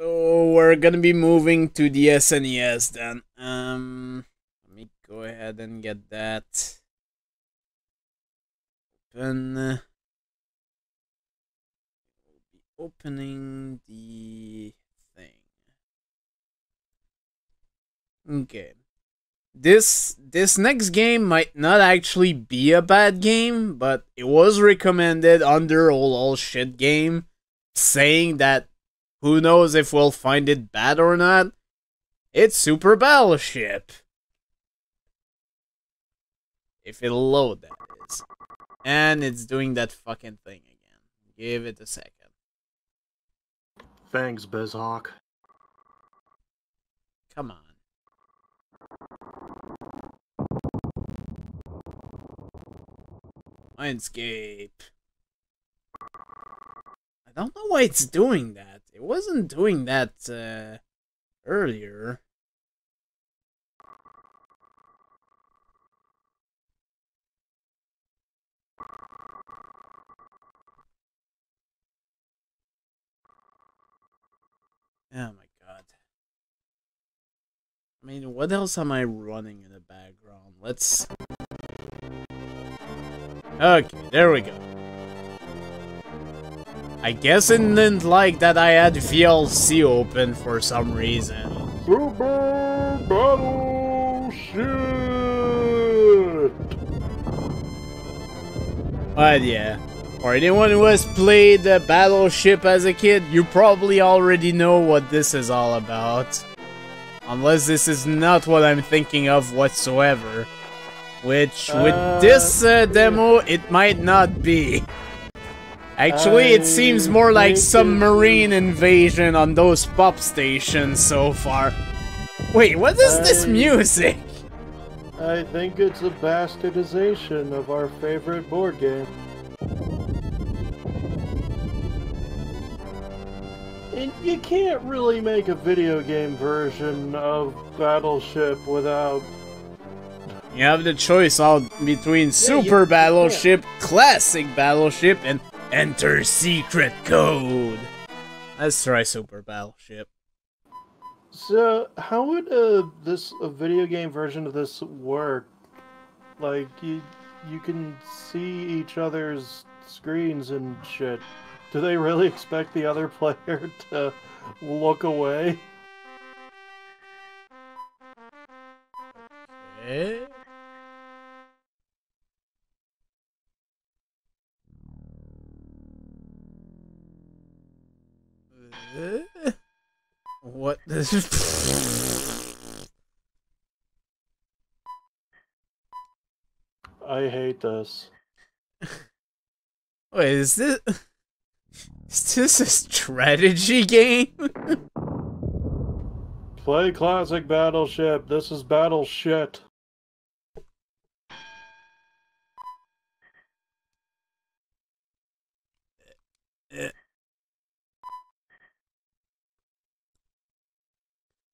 So we're gonna be moving to the SNES then. Let me go ahead and get that open. We'll be opening the thing. Okay. This next game might not actually be a bad game, but it was recommended under ololshitgames, saying that who knows if we'll find it bad or not. It's Super Battleship. If it'll load, that is. And it's doing that fucking thing again. Give it a second. Thanks, Biz-Hawk. Come on. Mindscape. I don't know why it's doing that. It wasn't doing that earlier. Oh my god. I mean, what else am I running in the background? Let's... Okay, there we go. I guess it didn't like that I had VLC open for some reason. Super Battleship! But yeah, for anyone who has played Battleship as a kid, you probably already know what this is all about. Unless this is not what I'm thinking of whatsoever. Which, with this demo, it might not be. Actually, it seems more like submarine invasion on those pop stations so far. Wait, what is this music? I think it's a bastardization of our favorite board game. And you can't really make a video game version of Battleship without... You have the choice out between Super Battleship, Classic Battleship, and Enter Secret Code. Let's try Super Battleship. So, how would a video game version of this work? Like, you can see each other's screens and shit. Do they really expect the other player to look away? Okay. What this is. I hate this. Wait, is this a strategy game? Play Classic Battleship. This is Battleshit.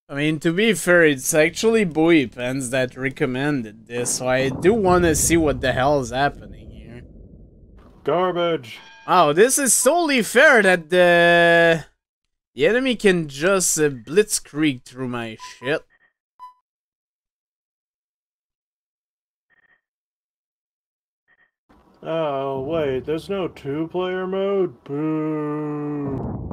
I mean, to be fair, it's actually Bohepans that recommended this, so I do want to see what the hell is happening here. Garbage! Wow, this is solely fair that the enemy can just blitzkrieg through my shit. Oh, wait, there's no two-player mode? Boo!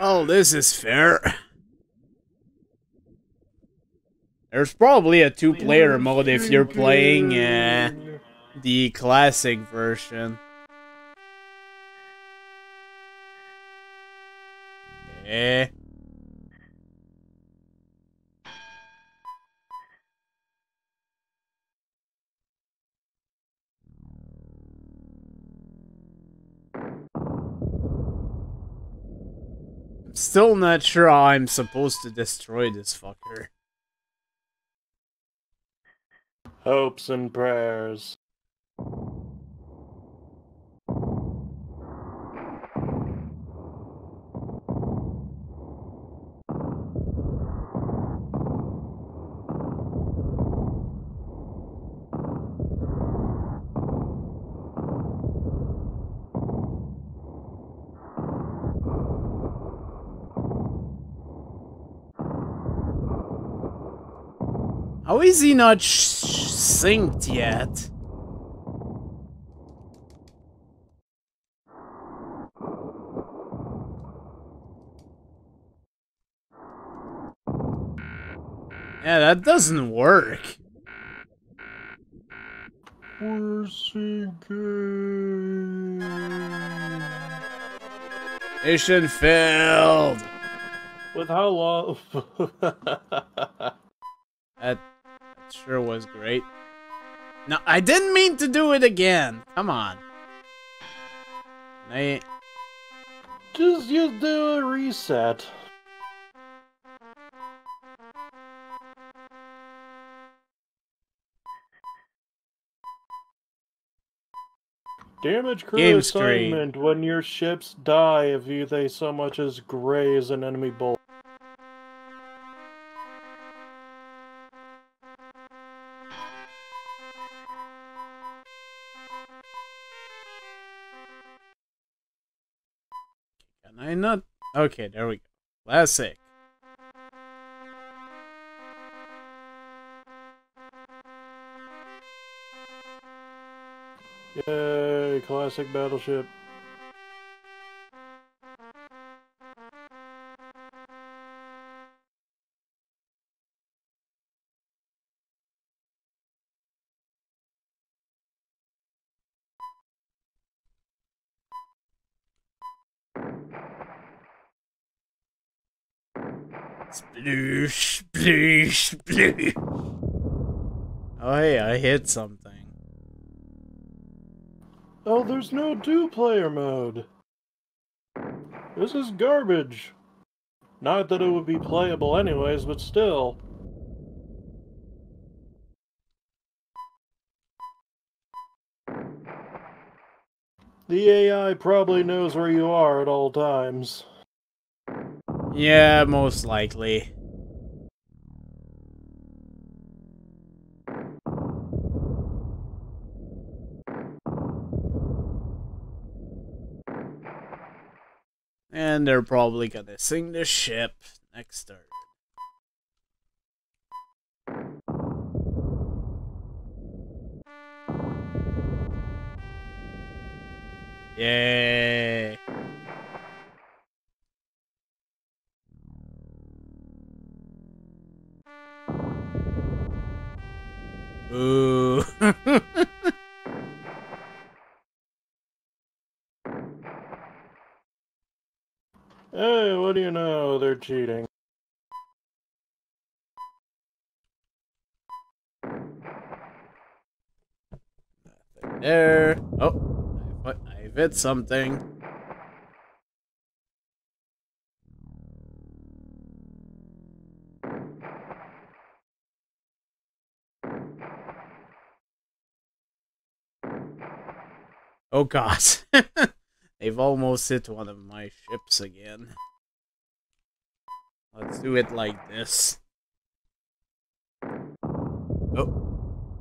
Oh, this is fair. There's probably a two-player mode if you're playing the classic version. Okay. Still not sure how I'm supposed to destroy this fucker. Hopes and prayers. How is he not synced yet? Yeah, that doesn't work. We're sinking. Mission failed. With how long? That sure was great. No, I didn't mean to do it again. Come on. I just do a reset. Damage crew game assignment screen. When your ships die if they so much as graze an enemy bullet. Can I not? Okay, there we go. Classic. Yay, classic battleship. Sploosh, sploosh, sploosh. Oh, hey, I hit something. Oh, there's no two-player mode. This is garbage. Not that it would be playable anyways, but still. The AI probably knows where you are at all times. Yeah, most likely. And they're probably gonna sink the ship next turn. Yay! Ooh. Hey, what do you know? They're cheating. Nothing there. Oh, I hit something. Oh, God. They've almost hit one of my ships again. Let's do it like this. Oh.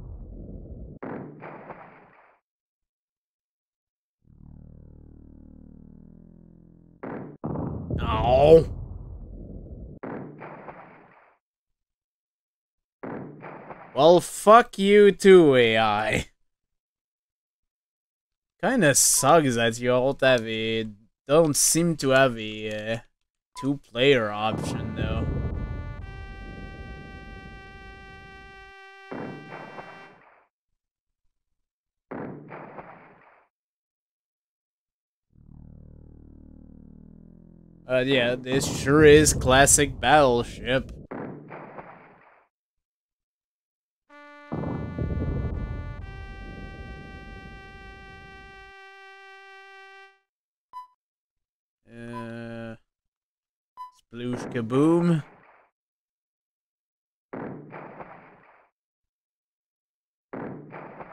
No. Well, fuck you too, AI. Kinda sucks that you all have a, don't seem to have a two-player option though. Yeah, this sure is classic battleship. Sploosh kaboom.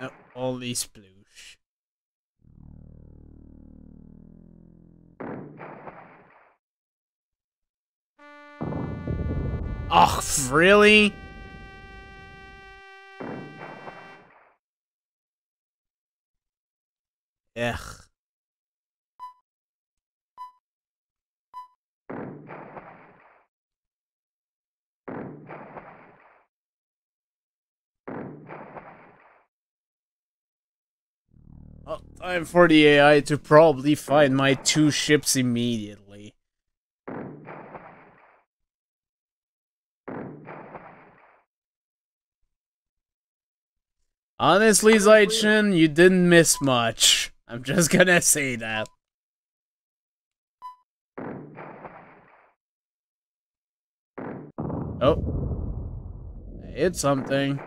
No, only sploosh. Oh, really? Ugh. Well, time for the AI to probably find my two ships immediately. Honestly, Zai-Chin, you didn't miss much. I'm just gonna say that. Oh. I hit something.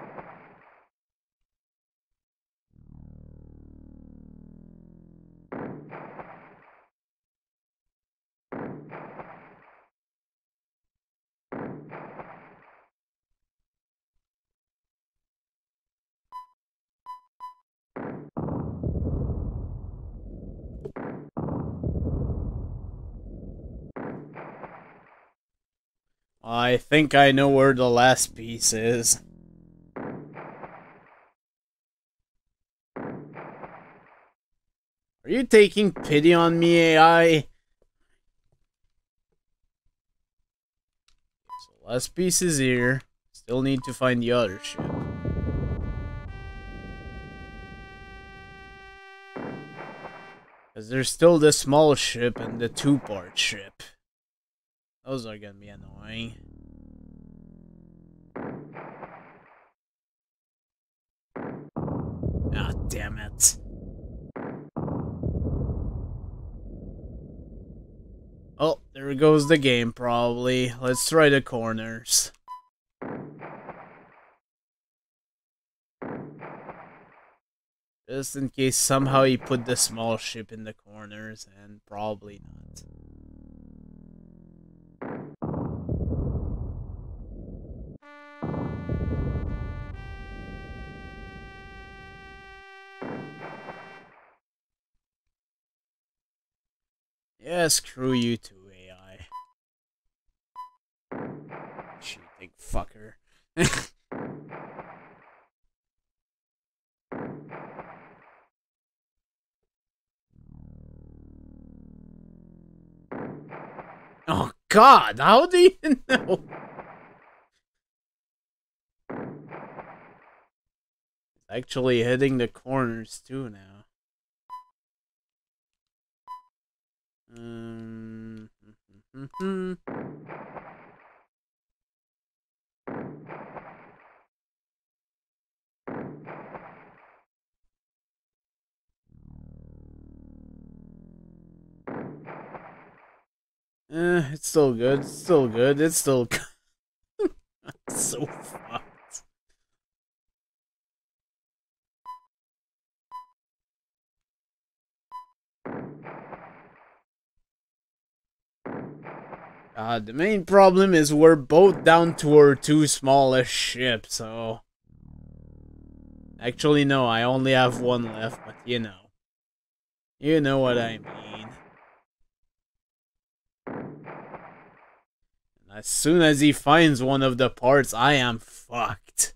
I think I know where the last piece is. Are you taking pity on me, AI? So last piece is here. Still need to find the other ship. Because there's still the small ship and the two-part ship. Those are gonna be annoying. Ah, damn it. Oh, there goes the game, probably. Let's try the corners. Just in case somehow he put the small ship in the corners, and probably not. Yeah, screw you too, AI. Cheating fucker. Oh God, how do you know? It's actually hitting the corners too now. It's still good, it's still good, it's still good. I'm so fucked. The main problem is we're both down to our two smallest ships, so... Actually, no, I only have one left, but you know. You know what I mean. And as soon as he finds one of the parts, I am fucked.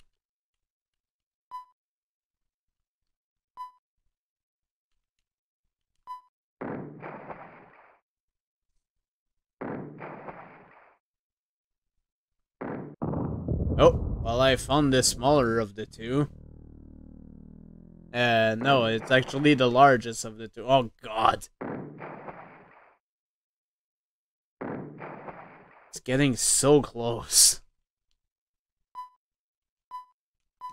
Oh, well, I found the smaller of the two. No, it's actually the largest of the two. Oh, God. It's getting so close.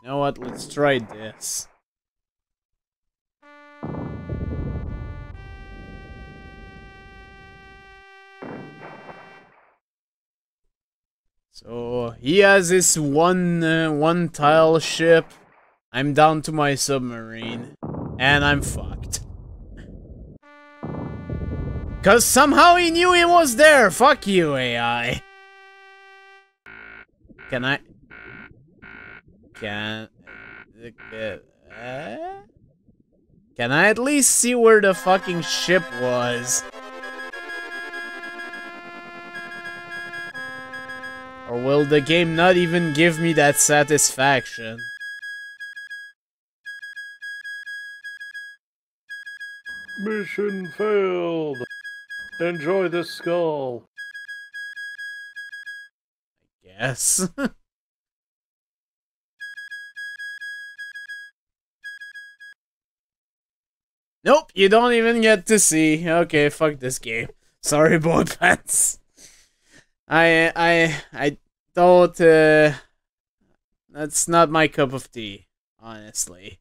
You know what? Let's try this. So he has his one tile ship. I'm down to my submarine, and I'm fucked. Cause somehow he knew he was there. Fuck you, AI. Can I? Can I at least see where the fucking ship was? Or will the game not even give me that satisfaction? Mission failed. Enjoy the skull. I guess. Nope, you don't even get to see. Okay, fuck this game. Sorry, Bohepans. I don't. That's not my cup of tea, honestly.